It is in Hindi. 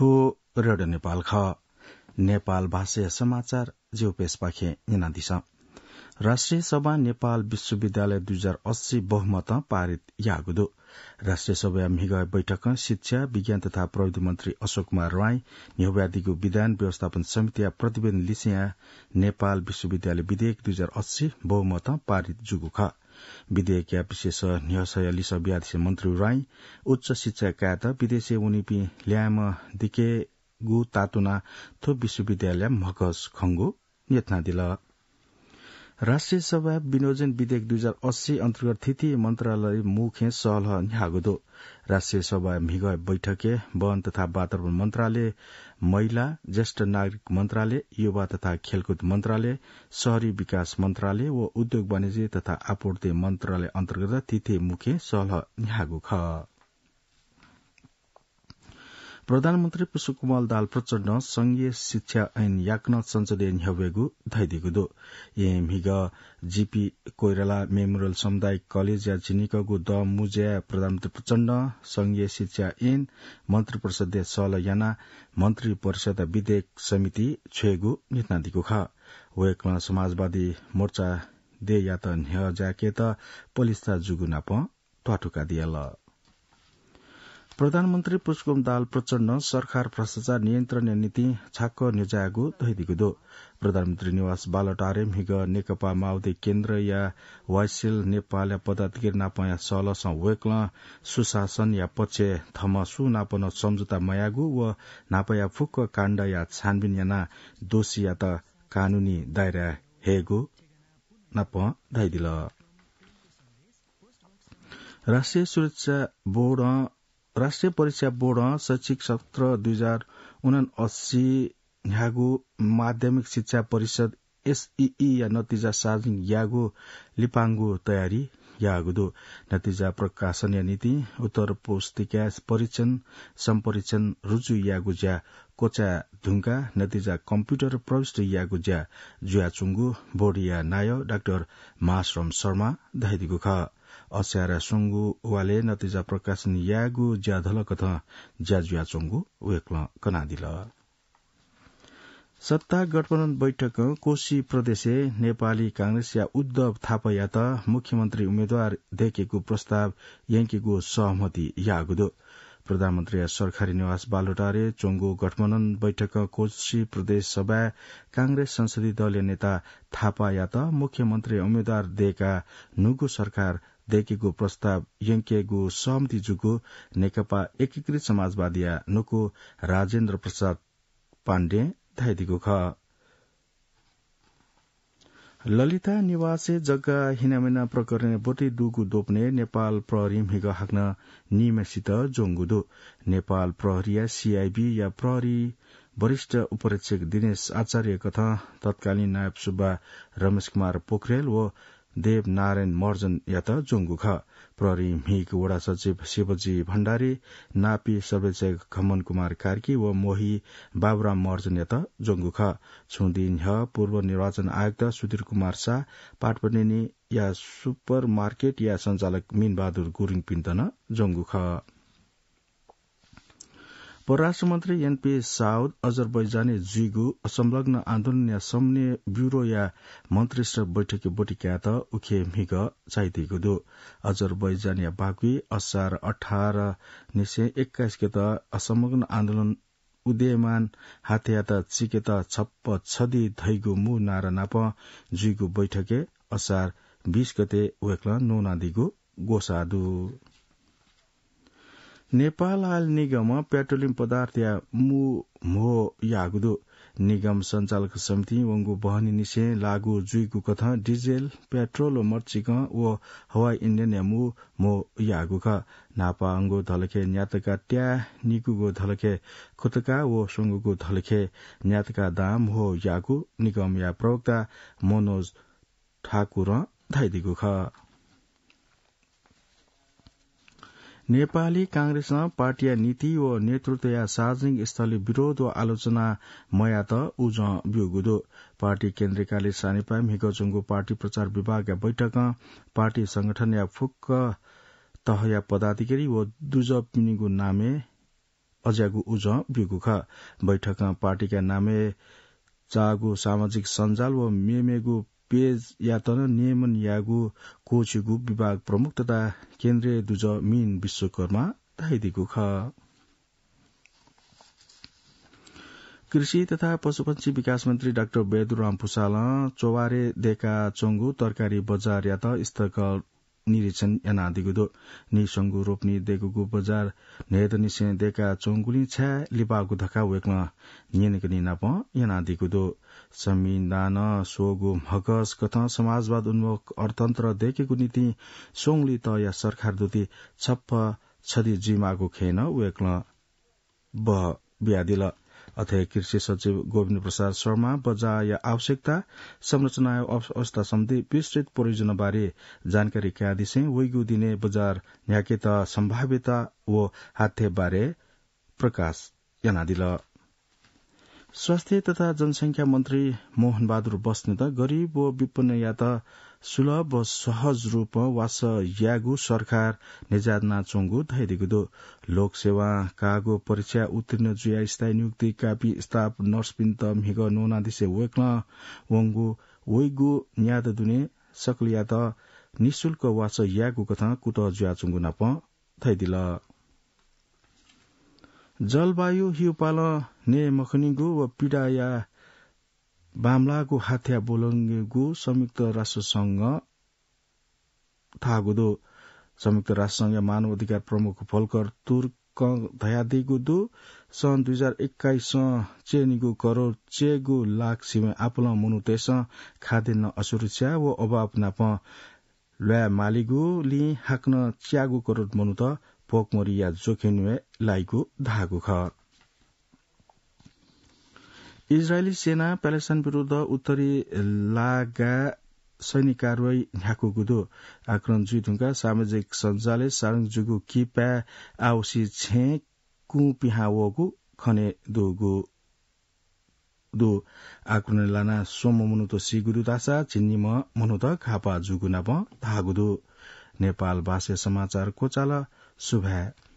थो रेडियो नेपाल ख नेपाल भाषा समाचार ज्यू पेश पाखे निनादिस राष्ट्रिय सभा नेपाल विश्वविद्यालय 2080 बहुमत पारित यागुदो राष्ट्रिय सभा मिग बैठक शिक्षा विज्ञान तथा प्रविधि मंत्री अशोक कुमार राई नेहव्यादीको विधान व्यवस्थापन समिति प्रतिवेदन लिसिया नेपाल विश्वविद्यालय विधेयक 2080 बहुमत पारित जुगु ख विधेयक विशेष न्याय लिस व्यादेश मंत्री राई उच्च शिक्षा कायता विदेशी उनीपी ल्याम दिके गु तातुना थो विश्वविद्यालय मगज खंगु नेतना दिल राष्ट्रिय सभा विनियोजन विधेयक 2080 अंतर्गत तृतीय मंत्रालय मुखे सलह न्यागुदो राष्ट्रिय सभा मिग बैठके वन तथा वातावरण मंत्रालय महिला ज्येष्ठ नागरिक मंत्रालय युवा तथा खेलकूद मंत्रालय शहरी विकास मंत्रालय व उद्योग वाणिज्य तथा आपूर्ति मंत्रालय अंतर्गत तृतीय मुखे सलह न्यागु ख प्रधानमन्त्री पुष्पकमल दाहाल प्रचण्ड संघीय शिक्षा ऐन याक्न संसदीय न्यावेगु धैदिगुदो एम हिग जीपी कोइराला मेमोरियल सामुदायिक कलेज या चिनिकगु द मुज्या प्रधानमन्त्री प्रचण्ड संघीय शिक्षा ऐन मन्त्री परिषद सल याना मन्त्री परिषद विधेयक समिति छेगु नितनादिगु ख वेकमा समाजवादी मोर्चा दे या त न्य जाके त पोलिसता जुगुना प ट्वाटुका दिएला प्रधानमन्त्री पुष्पकमल दाहाल प्रचण्ड सरकार भ्रष्टाचार नियन्त्रण नीति छाक्क न्युजागु धैदिगुदो प्रधानमन्त्री निवास बालटारे हिग नेकपा माओवादी केन्द्र या वाइसेल नेपाल पदाधिकारी नापया सलस वेक्ल सुशासन या पक्ष थमसु नापन सम्झौता मयागु व नापया फुक्क काण्ड या छानबिन याना दोषी या त कानूनी दायरा हेगु नाप धैदिल राष्ट्रिय सुरक्षा बोर्ड राष्ट्रिय परीक्षा बोर्ड शैक्षिक सत्र 2079 न्यागु माध्यमिक शिक्षा परिषद एसईई या नतिजा सार्जिङ यागु लिपाङ्गु तयारी यागुदो नतिजा प्रकाशन या नीति उत्तर पुस्तिका परीक्षण सम्परीक्षण रुजु यागु ज्या कोचा ढुङ्गा नतिजा कम्प्युटर प्रविष्ट यागु ज्या जुयाचुङ्गु बोडिया नाय डाक्टर महाश्रम शर्मा धैदिगु ख अस्यारा सुंगु वाले नतिजा प्रकाशन यागु ज्याधल कथा ज्याजुया चुंगु वेक्ल कनादिल सत्ता गठबन्धन बैठक कोशी प्रदेशे नेपाली कांग्रेस या उद्धव थापा या त मुख्यमन्त्री उम्मेद्वार देखेको प्रस्ताव यांकेको सहमति यागुदो प्रधानमन्त्री सरकारी निवास बालुटारे चोंगो गठबन्धन बैठक कोशी प्रदेश सभा कांग्रेस संसदीय दलले नेता थापा या त मुख्यमन्त्री उम्मेद्वार देका नुगु सरकार देखेको प्रस्ताव यंकेगु सहमति जुगु नेकपा एकीकृत समाजवादी नुको राजेन्द्र प्रसाद पाण्डे धाइदिगु ख ललिता निवासे जग्गा हिनामिना प्रकरण बोटी डुगु दोप्ने नेपाल प्रहरी हिग हाक्न नियमसित जोंगुदो नेपाल प्रहरी या सीआईबी या प्रहरी वरिष्ठ उपरीक्षक दिनेश आचार्य तथा तत्कालीन नायब सुब्बा रमेश कुमार पोखरेल व देव नारायण मर्जन या त जोंगु ख प्रहरी मिग वडा सचिव शिवजी भंडारी नापी सर्वेक्षक खमन कुमार कार्की व मोही बाबूराम मर्जन या त जोंगु ख छुदिन पूर्व निर्वाचन आयुक्त सुधीर कुमार शाह पाटपनेनी या सुपर मार्केट या संचालक मीन बहादुर गुरूंग पिन्तन जोंगु ख परराष्ट्र मन्त्री एनपी साउद अजरबैजानी जुगु संलग्न आन्दोलन या समन्वय ब्यूरो या मन्त्रीस्तर बैठकी बोटिका त उखे मिग चाहिदिएको दो अजरबैजान या बागुई असार 1821 के त असमग्न आन्दोलन उदयमान हातेयात चिकेत छप्प छदी धैगु मु नारा नाप जुगु बैठके असार 20 गते वेक्ल नोनादिगु गोसादु नेपाल आयल निगम पेट्रोलियम पदार्थ या मोह यागुदो निगम संचालक समिति वंगु बहनी निसे लागू जुइगु कथा डिजेल पेट्रोल मर्चिक व हवाई इन्धन या मो यागु ख नापा अंगु धलखे न्यातका ट्या निगुगु धलखे खुतका व सुंगुगु धलखे न्यातका दाम हो यागु निगम या प्रवक्ता मनोज ठाकुर धाइदिगु ख नेपाली कांग्रेस पार्टी नीति व नेतृत्व या सार्वजनिक स्थलीय विरोध व आलोचना मया त उज ब्युगुदो पार्टी केन्द्रीय कार्य सानेपा हिगोचुंगु पार्टी प्रचार विभाग या बैठक पार्टी संगठन या फुक्क तह या पदाधिकारी व दुज पिनिगु नामे अज्यागु उज बिगुख बैठकमा पार्टीका नामे चागु सामाजिक सञ्जाल व मेमेगु पेज यातना नियमन यागु कोचेगु विभाग प्रमुख तथा केन्द्रीय दुज मीन विश्वकर्मा धाइदिगु ख। कृषि तथा पशुपक्षी विकास मन्त्री डाक्टर बैदुराम भूषाला चौवारे देका चंगु तरकारी बजार यात स्थक निरीक्षण एनादिगुदो निसंगु रोप्नी देगुगु बजार नेदनिसे देका चोंगुली छ्या लिपागु धका वेक्न नियनक निनाप एनादिगुदो संविधान सोगु मगस कथा समाजवाद उन्मुख अर्थतन्त्र देखेगु नीति सोंगली त या सरकार दुति छप्प छदी जिमागु खेन वेक्न ब ब्यादिल अथवा कृषि सचिव गोविंद प्रसाद शर्मा बजार या आवश्यकता संरचना अवस्था सम्बन्धी विस्तृत परियोजना बारे जानकारी क्यादिसे वैगु दिने बजार न्याकेता सम्भाव्यता व हाथे बारे प्रकाश यानादिल। स्वास्थ्य तथा जनसंख्या मन्त्री मोहन बहादुर बस्नेत गरीब व विपन्न यात सुलभ व सहज रूप वास यागु सरकार निजातना चोंगु धैदिगुदो लोक सेवा कागो परीक्षा उत्तीर्ण जुया स्थायी नियुक्ति कापी स्टाफ नर्स पिन्त मेघ नोना दिसे वेक्न वंगु वैगु न्याद दुने सकलियात निशुल्क वास यागु कथा कुट जुया चोंगु नाप धैदिल। जलवायु हिउपाल ने मखनिगु व पीडाया बाम्लाको हाथ्या बोलंगेगु संयुक्त राष्ट्र संघ थागुदो संयुक्त राष्ट्र संघ मानव अधिकार प्रमुख भोलकर तुर्क धयादिगुदो सन् 2021 चेनिगु करोड़ चेगु लाख सिमे आपुल मुनुतेस खाद्यान्न असुरक्षा व अभाव नाप ल्या मालिगु लि हाक्न च्यागु करोड़ मनुत पोकमोरी या जोखिनुए लाइगु धागु ख। इजरायली सेना प्यालेस्टाइन विरूद्ध उत्तरी लागा सैनिक कारवाही न्याकुगुदो आक्रमण जुइथुंका सामाजिक सञ्जालले सारङजुगु किपा आवसी छे कुपिहावगु खने दोगु दो आक्रमण लाना सोममुनुतो सिगुरुतासा चिन्निम मनुत खापा जुगुनाप धागुदो। नेपाल भाषा समाचार कोचाला सुभा।